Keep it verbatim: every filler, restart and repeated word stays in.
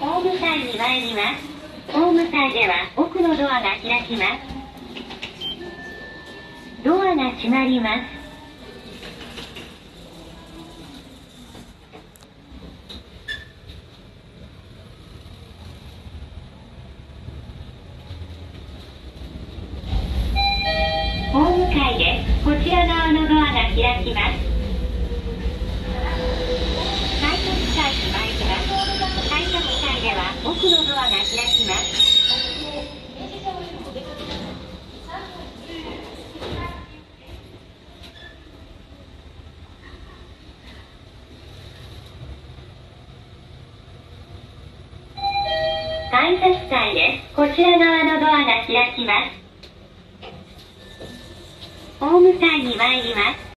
ホーム階に参ります。ホーム階では奥のドアが開きます。ドアが閉まります。こちら側のドアが開きます。改札階に参ります。改札階では奥のドアが開きます。改札階です。こちら側のドアが開きます。ホーム階に参ります。